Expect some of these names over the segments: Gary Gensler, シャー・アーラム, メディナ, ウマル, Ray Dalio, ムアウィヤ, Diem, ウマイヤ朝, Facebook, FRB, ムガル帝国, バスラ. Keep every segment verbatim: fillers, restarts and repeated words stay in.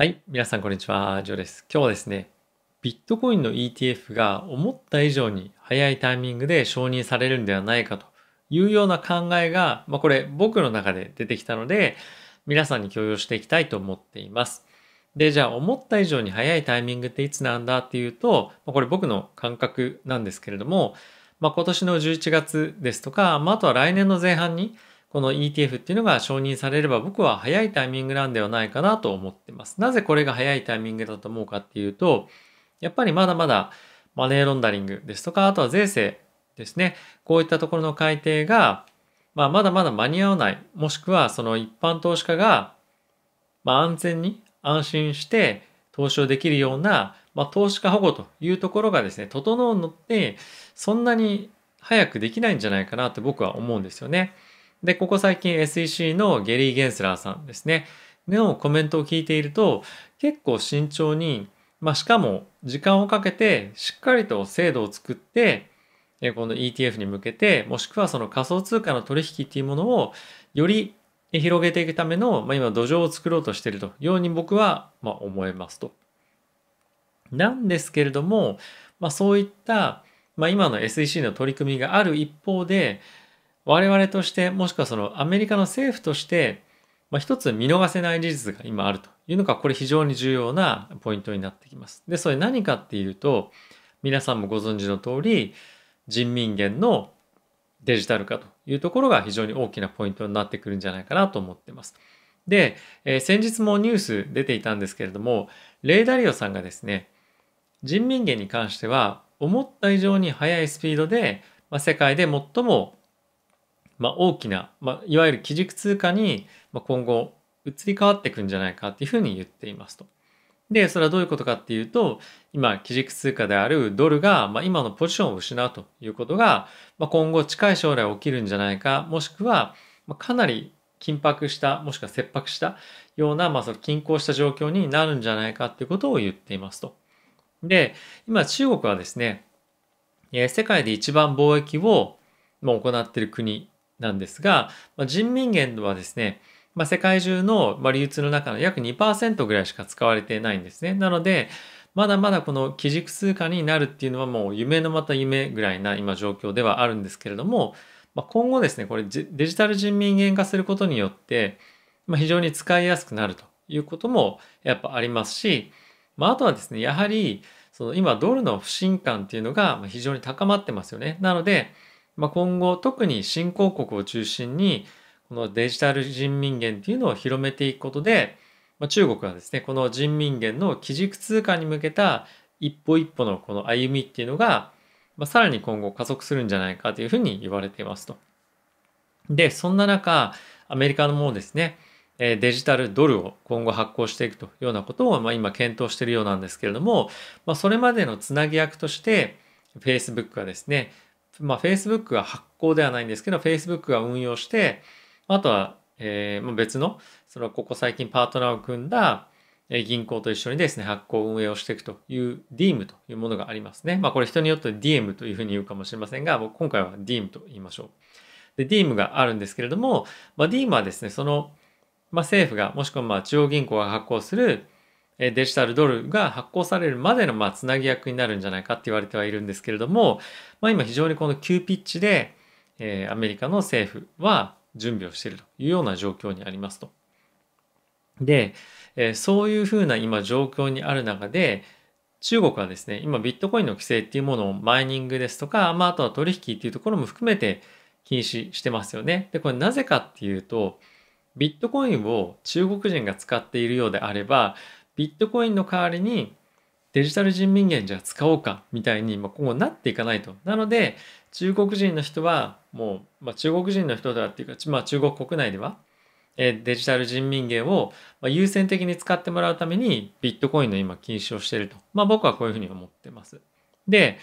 はい、皆さんこんにちは、ジョーです。今日はですね、ビットコインの イーティーエフ が思った以上に早いタイミングで承認されるんではないかというような考えが、まあ、これ僕の中で出てきたので、皆さんに共有していきたいと思っています。で、じゃあ思った以上に早いタイミングっていつなんだっていうと、これ僕の感覚なんですけれども、まあ、今年のじゅういちがつですとか、まあ、あとは来年の前半に、この イーティーエフ っていうのが承認されれば僕は早いタイミングなんではないかなと思ってます。なぜこれが早いタイミングだと思うかっていうと、やっぱりまだまだマネーロンダリングですとか、あとは税制ですね。こういったところの改定が、まあ、まだまだ間に合わない。もしくはその一般投資家が、まあ、安全に安心して投資をできるような、まあ、投資家保護というところがですね、整うのってそんなに早くできないんじゃないかなって僕は思うんですよね。で、ここ最近 エスイーシー のゲリー・ゲンスラーさんですね、のコメントを聞いていると、結構慎重に、まあ、しかも時間をかけて、しっかりと制度を作って、この イーティーエフ に向けて、もしくはその仮想通貨の取引っていうものをより広げていくための、まあ、今土壌を作ろうとしているというように僕はまあ思えますと。なんですけれども、まあ、そういった、まあ、今の エスイーシー の取り組みがある一方で、我々として、もしくはそのアメリカの政府として、まあ、一つ見逃せない事実が今あるというのが、これ非常に重要なポイントになってきます。で、それ何かっていうと、皆さんもご存知の通り、人民元のデジタル化というところが非常に大きなポイントになってくるんじゃないかなと思ってます。で、えー、先日もニュース出ていたんですけれども、レイ・ダリオさんがですね、人民元に関しては、思った以上に速いスピードで、まあ、世界で最もまあ大きな、まあ、いわゆる基軸通貨に今後移り変わっていくんじゃないかっていうふうに言っていますと。で、それはどういうことかっていうと、今、基軸通貨であるドルが、まあ、今のポジションを失うということが、まあ、今後近い将来起きるんじゃないか、もしくは、まあ、かなり緊迫した、もしくは切迫したような、まあ、その均衡した状況になるんじゃないかっていうことを言っていますと。で、今、中国はですね、世界で一番貿易を行っている国、なんですが、人民元はですね、まあ、世界中の流通の中の約 にパーセント ぐらいしか使われてないんですね。なので、まだまだこの基軸通貨になるっていうのはもう夢のまた夢ぐらいな今状況ではあるんですけれども、まあ、今後ですね、これデジタル人民元化することによって、まあ、非常に使いやすくなるということもやっぱありますし、まあ、あとはですね、やはりその今ドルの不信感っていうのが非常に高まってますよね。なので、まあ今後特に新興国を中心にこのデジタル人民元というのを広めていくことで、まあ、中国はですねこの人民元の基軸通貨に向けた一歩一歩のこの歩みっていうのが、まあ、さらに今後加速するんじゃないかというふうに言われていますと。でそんな中アメリカのもですねデジタルドルを今後発行していくというようなことを、まあ、今検討しているようなんですけれども、まあ、それまでのつなぎ役として Facebook がですねまあ、Facebook が発行ではないんですけど、Facebook が運用して、あとは、えー、別の、その、ここ最近パートナーを組んだ銀行と一緒にですね、発行運営をしていくという ディーエム というものがありますね。まあ、これ人によって ディーエム というふうに言うかもしれませんが、僕今回は ディーエム と言いましょう。で、ディーエム があるんですけれども、まあ、ディーエム はですね、その、まあ、政府が、もしくはまあ中央銀行が発行するデジタルドルが発行されるまでのまあつなぎ役になるんじゃないかって言われてはいるんですけれども、まあ、今非常にこの急ピッチで、えー、アメリカの政府は準備をしているというような状況にありますと。で、えー、そういうふうな今状況にある中で中国はですね今ビットコインの規制っていうものをマイニングですとか、まあ、あとは取引っていうところも含めて禁止してますよね。でこれなぜかっていうとビットコインを中国人が使っているようであればビットコインの代わりにデジタル人民元じゃ使おうかみたいに今後なっていかないと。なので中国人の人はもう、まあ、中国人の人だっていうか、まあ、中国国内ではデジタル人民元を優先的に使ってもらうためにビットコインの今禁止をしていると、まあ、僕はこういうふうに思ってます。で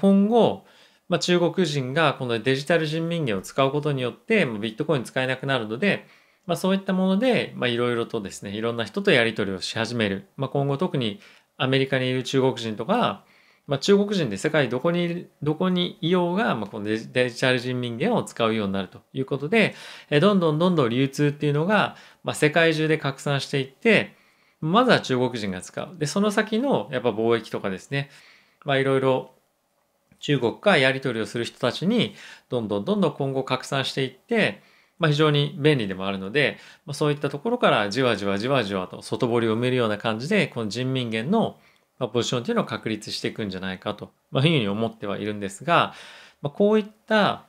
今後、まあ、中国人がこのデジタル人民元を使うことによってビットコイン使えなくなるのでまあそういったもので、まあいろいろとですね、いろんな人とやり取りをし始める。まあ今後特にアメリカにいる中国人とか、まあ中国人で世界どこに、どこにいようが、まあこのデジタル人民元を使うようになるということで、どんどんどんどん流通っていうのが、まあ世界中で拡散していって、まずは中国人が使う。で、その先のやっぱ貿易とかですね、まあいろいろ中国からやり取りをする人たちにどんどんどんどん今後拡散していって、まあ、非常に便利でもあるので、まあ、そういったところからじわじわじわじわと外堀を埋めるような感じで、この人民元のポジションというのを確立していくんじゃないかと、まあ、いうふうに思ってはいるんですが、まあ、こういった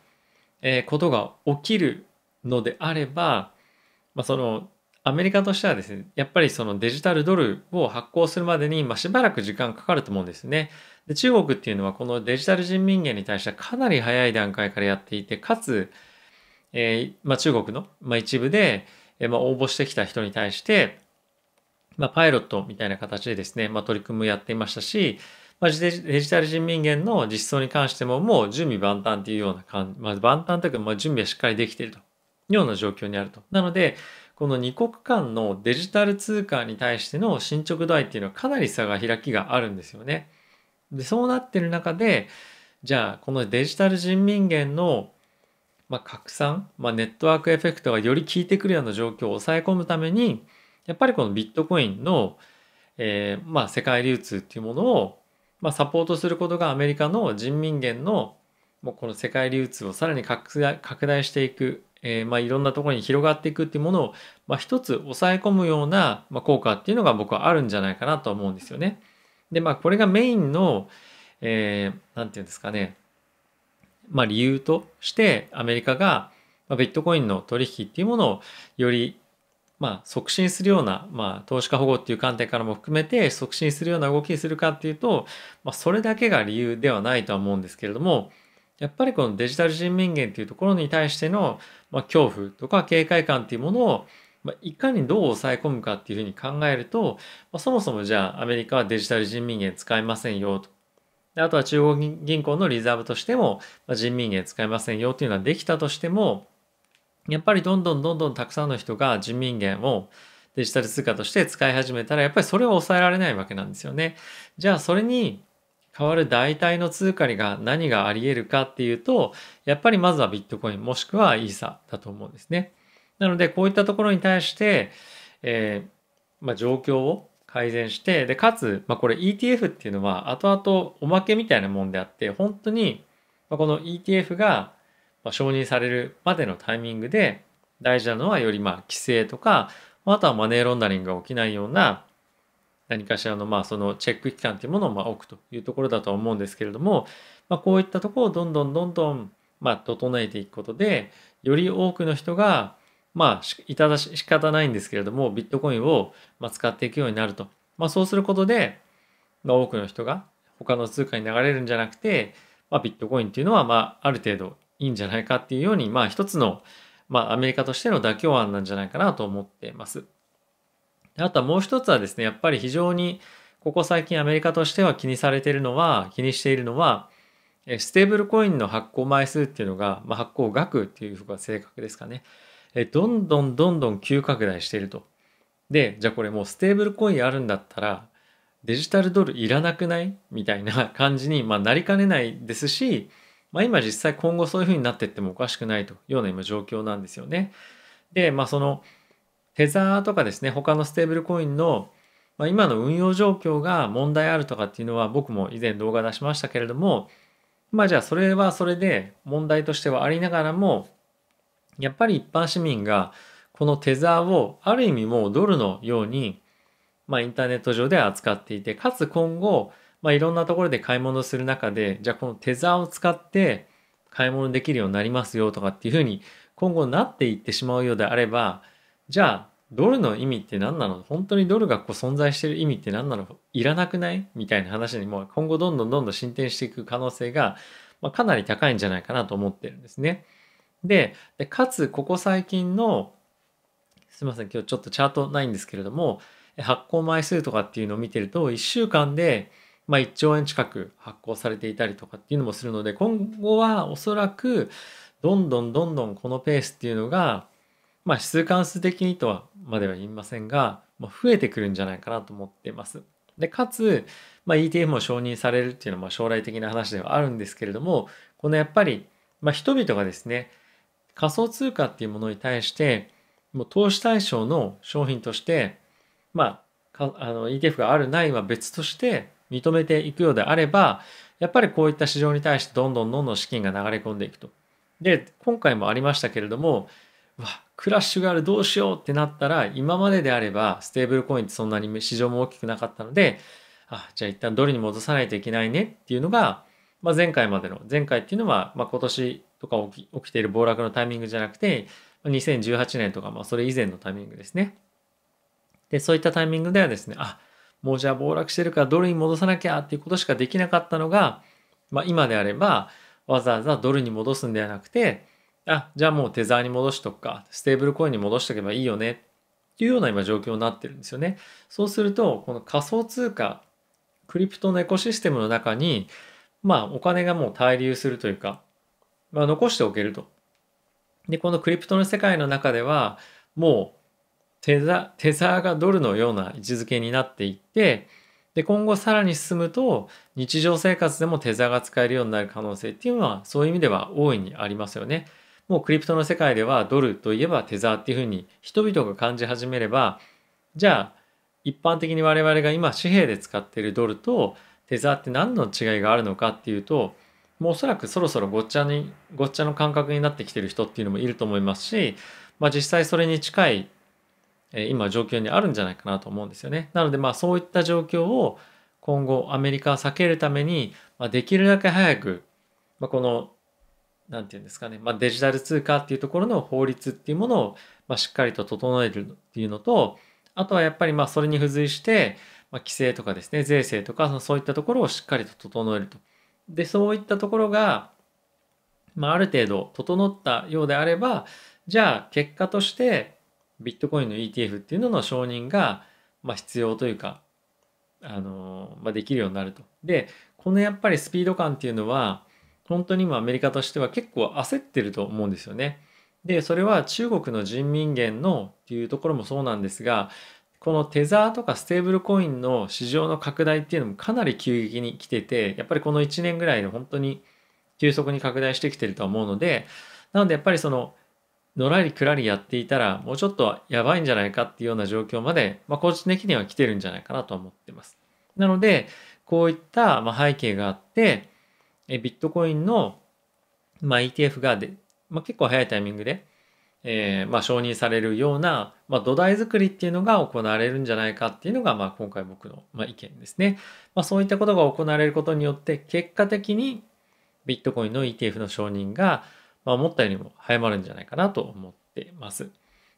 ことが起きるのであれば、まあ、そのアメリカとしてはですね、やっぱりそのデジタルドルを発行するまでに、まあ、しばらく時間かかると思うんですね。で、中国っていうのはこのデジタル人民元に対してはかなり早い段階からやっていて、かつ、えーまあ、中国の、まあ、一部で、えーまあ、応募してきた人に対して、まあ、パイロットみたいな形でですね、まあ、取り組みをやっていましたし、まあ、デジタル人民元の実装に関してももう準備万端というような感じ、まあ、万端というか、まあ、準備はしっかりできているというような状況にあると。なので、このにこくかんのデジタル通貨に対しての進捗度合いっていうのはかなり差が開きがあるんですよね。で、そうなってる中で、じゃあこのデジタル人民元のまあ拡散、まあ、ネットワークエフェクトがより効いてくるような状況を抑え込むために、やっぱりこのビットコインの、えー、まあ世界流通っていうものをまあサポートすることがアメリカの人民元のもうこの世界流通をさらに拡大、拡大していく、えー、まあいろんなところに広がっていくっていうものをまあ一つ抑え込むようなまあ効果っていうのが僕はあるんじゃないかなと思うんですよね。で、まあこれがメインの、えー、なんていうんですかね、まあ理由としてアメリカがビットコインの取引っていうものをよりまあ促進するような、まあ投資家保護っていう観点からも含めて促進するような動きにするかっていうと、まあそれだけが理由ではないとは思うんですけれども、やっぱりこのデジタル人民元っていうところに対してのまあ恐怖とか警戒感っていうものをいかにどう抑え込むかっていうふうに考えると、そもそもじゃあアメリカはデジタル人民元使いませんよと。あとは中央銀行のリザーブとしても人民元使いませんよというのはできたとしても、やっぱりどんどんどんどんたくさんの人が人民元をデジタル通貨として使い始めたら、やっぱりそれを抑えられないわけなんですよね。じゃあそれに代わる代替の通貨が何があり得るかっていうと、やっぱりまずはビットコインもしくはイーサだと思うんですね。なのでこういったところに対して、えーまあ、状況を改善して、でかつ、まあ、これ イーティーエフ っていうのは後々おまけみたいなもんであって、本当にこの イーティーエフ が承認されるまでのタイミングで大事なのは、よりまあ規制とか、あとはマネーロンダリングが起きないような何かしらのまあそのチェック機関というものをまあ置くというところだと思うんですけれども、まあ、こういったところをどんどんどんどんまあ整えていくことで、より多くの人がまあ、いただし仕方ないんですけれども、ビットコインを使っていくようになると。まあ、そうすることで、まあ、多くの人が他の通貨に流れるんじゃなくて、まあ、ビットコインっていうのは、まあ、ある程度いいんじゃないかっていうように、まあ、一つの、まあ、アメリカとしての妥協案なんじゃないかなと思ってます。あとはもう一つはですね、やっぱり非常に、ここ最近アメリカとしては気にされているのは、気にしているのは、ステーブルコインの発行枚数っていうのが、まあ、発行額っていうのが正確ですかね。どんどんどんどん急拡大していると。で、じゃあこれもうステーブルコインあるんだったらデジタルドルいらなくないみたいな感じに、まあ、なりかねないですし、まあ、今実際今後そういうふうになっていってもおかしくないというような今状況なんですよね。で、まあそのテザーとかですね、他のステーブルコインの、まあ、今の運用状況が問題あるとかっていうのは僕も以前動画出しましたけれども、まあじゃあそれはそれで問題としてはありながらも、やっぱり一般市民がこのテザーをある意味もうドルのように、まあ、インターネット上で扱っていて、かつ今後、まあ、いろんなところで買い物する中で、じゃあこのテザーを使って買い物できるようになりますよとかっていうふうに今後なっていってしまうようであれば、じゃあドルの意味って何なの、本当にドルがこう存在している意味って何なの、いらなくないみたいな話にも今後どんどんどんどん進展していく可能性が、まあ、かなり高いんじゃないかなと思ってるんですね。で、かつここ最近の、すみません今日ちょっとチャートないんですけれども、発行枚数とかっていうのを見てるといっしゅうかんでまあいっちょうえん近く発行されていたりとかっていうのもするので、今後はおそらくどんどんどんどんこのペースっていうのが、まあ指数関数的にとはまでは言いませんが、まあ、増えてくるんじゃないかなと思っています。でかつ、まあ、イーティーエフ も承認されるっていうのはまあ将来的な話ではあるんですけれども、このやっぱりまあ人々がですね、仮想通貨っていうものに対してもう投資対象の商品として、まあ、かあの イーティーエフ があるないは別として認めていくようであれば、やっぱりこういった市場に対してどんどんどんどん資金が流れ込んでいくと。で、今回もありましたけれども、うわ、クラッシュがある、どうしようってなったら、今までであればステーブルコインってそんなに市場も大きくなかったので、あ、じゃあ一旦ドルに戻さないといけないねっていうのが、まあ、前回までの、前回っていうのは、まあ、今年とか起き、起きている暴落のタイミングじゃなくて、にせんじゅうはちねんとか、まあ、それ以前のタイミングですね。で、そういったタイミングではですね、あ、もうじゃあ暴落してるからドルに戻さなきゃっていうことしかできなかったのが、まあ、今であればわざわざドルに戻すんではなくて、あ、じゃあもうテザーに戻しとくか、ステーブルコインに戻しとけばいいよねっていうような今状況になってるんですよね。そうすると、この仮想通貨、クリプトのエコシステムの中に、まあお金がもう滞留するというか、まあ、残しておけると。で、このクリプトの世界の中ではもうテザ、テザーがドルのような位置づけになっていって、で、今後さらに進むと日常生活でもテザーが使えるようになる可能性っていうのは、そういう意味では大いにありますよね。もうクリプトの世界ではドルといえばテザーっていうふうに人々が感じ始めれば、じゃあ一般的に我々が今紙幣で使っているドルとテザーって何の違いがあるのかっていうと、もうおそらくそろそろごっちゃに、ごっちゃの感覚になってきてる人っていうのもいると思いますし、まあ実際それに近い今状況にあるんじゃないかなと思うんですよね。なので、まあそういった状況を今後アメリカは避けるために、まあ、できるだけ早く、まあ、この何て言うんですかね、まあ、デジタル通貨っていうところの法律っていうものを、まあ、しっかりと整えるっていうのと、あとはやっぱりまあそれに付随して、まあ、規制とかですね、税制とかそういったところをしっかりと整えると。で、そういったところが、まあ、ある程度整ったようであれば、じゃあ結果としてビットコインの イーティーエフ っていうのの承認が、まあ、必要というか、あのーまあ、できるようになると。で、このやっぱりスピード感っていうのは本当に今アメリカとしては結構焦ってると思うんですよね。で、それは中国の人民元のっていうところもそうなんですが、このテザーとかステーブルコインの市場の拡大っていうのもかなり急激に来てて、やっぱりこのいちねんぐらいで本当に急速に拡大してきてると思うので、なのでやっぱりそののらりくらりやっていたらもうちょっとやばいんじゃないかっていうような状況まで、まあ、個人的には来てるんじゃないかなと思ってます。なので、こういった背景があって、ビットコインの イーティーエフ がで、まあ、結構早いタイミングで、えーまあ、承認されるような、まあ、土台作りっていうのが行われるんじゃないかっていうのが、まあ、今回僕の意見ですね。まあ、そういったことが行われることによって結果的にビットコインの イーティーエフ の承認がまあ思ったよりも早まるんじゃないかなと思ってます。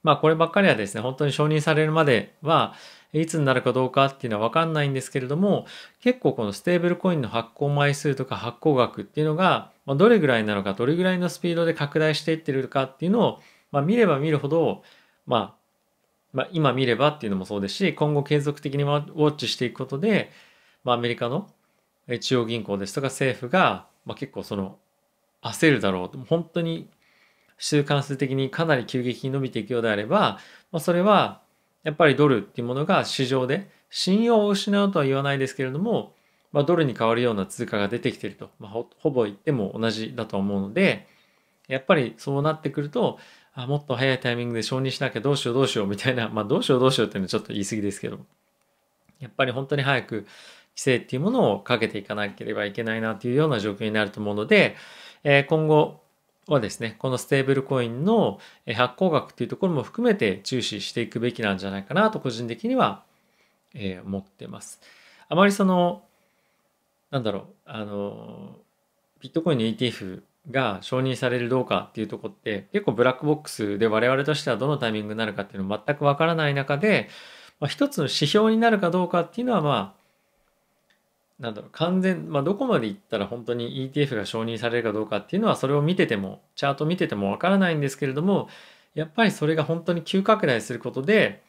まあこればっかりはですね、本当に承認されるまではいつになるかどうかっていうのは分かんないんですけれども、結構このステーブルコインの発行枚数とか発行額っていうのがどれぐらいなのか、どれぐらいのスピードで拡大していってるかっていうのを、まあ、見れば見るほど、まあ、まあ今見ればっていうのもそうですし、今後継続的にウォッチしていくことで、まあ、アメリカの中央銀行ですとか政府が、まあ、結構その焦るだろうと、本当に週間数的にかなり急激に伸びていくようであれば、まあ、それはやっぱりドルっていうものが市場で信用を失うとは言わないですけれども、まあ、ドルに変わるような通貨が出てきてると、まあ、ほ, ほぼ言っても同じだと思うので、やっぱりそうなってくると、あ、もっと早いタイミングで承認しなきゃどうしようどうしようみたいな、まあ、どうしようどうしようっていうのはちょっと言い過ぎですけど、やっぱり本当に早く規制っていうものをかけていかなければいけないなというような状況になると思うので、今後はですね、このステーブルコインの発行額というところも含めて注視していくべきなんじゃないかなと個人的には思ってます。あまりその、なんだろう、あの、ビットコインの イーティーエフ が承認されるどうかっていうところって結構ブラックボックスで我々としてはどのタイミングになるかっていうの全くわからない中で、まあ、一つの指標になるかどうかっていうのはまあ、なんだろう、完全、まあ、どこまでいったら本当に イーティーエフ が承認されるかどうかっていうのは、それを見てても、チャート見ててもわからないんですけれども、やっぱりそれが本当に急拡大することで、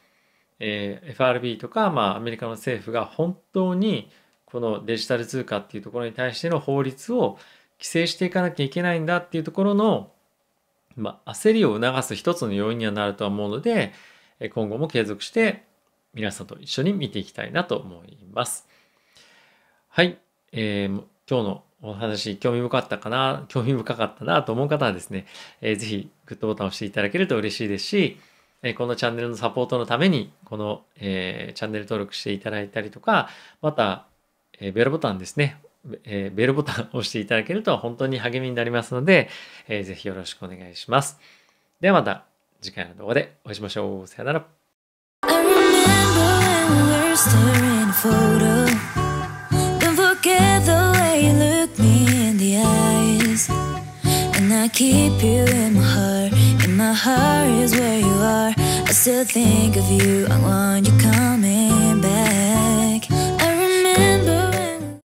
えー、エフアールビー とか、まあ、アメリカの政府が本当にこのデジタル通貨っていうところに対しての法律を規制していかなきゃいけないんだっていうところの、まあ、焦りを促す一つの要因にはなるとは思うので、今後も継続して皆さんと一緒に見ていきたいなと思います。はい、えー、今日のお話興味深かったかな興味深かったなと思う方はですね、えー、ぜひグッドボタンを押していただけると嬉しいですし、このチャンネルのサポートのために、このチャンネル登録していただいたりとか、また、ベルボタンですね。ベルボタンを押していただけると本当に励みになりますので、ぜひよろしくお願いします。ではまた次回の動画でお会いしましょう。さよなら。